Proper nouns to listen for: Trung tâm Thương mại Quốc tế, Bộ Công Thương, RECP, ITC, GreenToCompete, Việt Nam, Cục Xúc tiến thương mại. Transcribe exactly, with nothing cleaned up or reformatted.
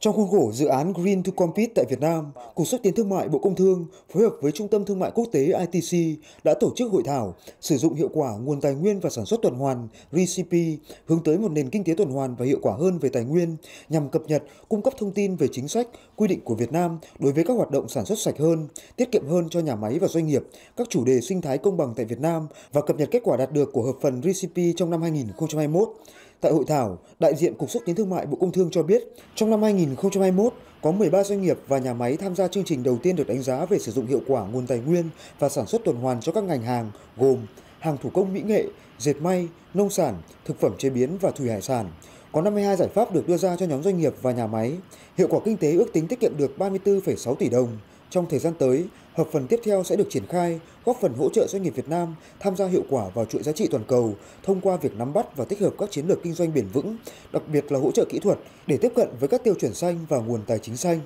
Trong khuôn khổ dự án GreenToCompete tại Việt Nam, Cục Xúc tiến Thương mại Bộ Công Thương phối hợp với Trung tâm Thương mại Quốc tế I T C đã tổ chức hội thảo sử dụng hiệu quả nguồn tài nguyên và sản xuất tuần hoàn R E C P hướng tới một nền kinh tế tuần hoàn và hiệu quả hơn về tài nguyên nhằm cập nhật, cung cấp thông tin về chính sách, quy định của Việt Nam đối với các hoạt động sản xuất sạch hơn, tiết kiệm hơn cho nhà máy và doanh nghiệp, các chủ đề sinh thái công bằng tại Việt Nam và cập nhật kết quả đạt được của hợp phần R E C P trong năm hai nghìn không trăm hai mươi mốt. Tại hội thảo, đại diện Cục Xúc tiến Thương mại Bộ Công Thương cho biết, trong năm hai nghìn không trăm hai mươi mốt, có mười ba doanh nghiệp và nhà máy tham gia chương trình đầu tiên được đánh giá về sử dụng hiệu quả nguồn tài nguyên và sản xuất tuần hoàn cho các ngành hàng gồm hàng thủ công mỹ nghệ, dệt may, nông sản, thực phẩm chế biến và thủy hải sản. Có năm mươi hai giải pháp được đưa ra cho nhóm doanh nghiệp và nhà máy. Hiệu quả kinh tế ước tính tiết kiệm được ba mươi tư phẩy sáu tỷ đồng. Trong thời gian tới, hợp phần tiếp theo sẽ được triển khai, góp phần hỗ trợ doanh nghiệp Việt Nam tham gia hiệu quả vào chuỗi giá trị toàn cầu thông qua việc nắm bắt và tích hợp các chiến lược kinh doanh bền vững, đặc biệt là hỗ trợ kỹ thuật để tiếp cận với các tiêu chuẩn xanh và nguồn tài chính xanh.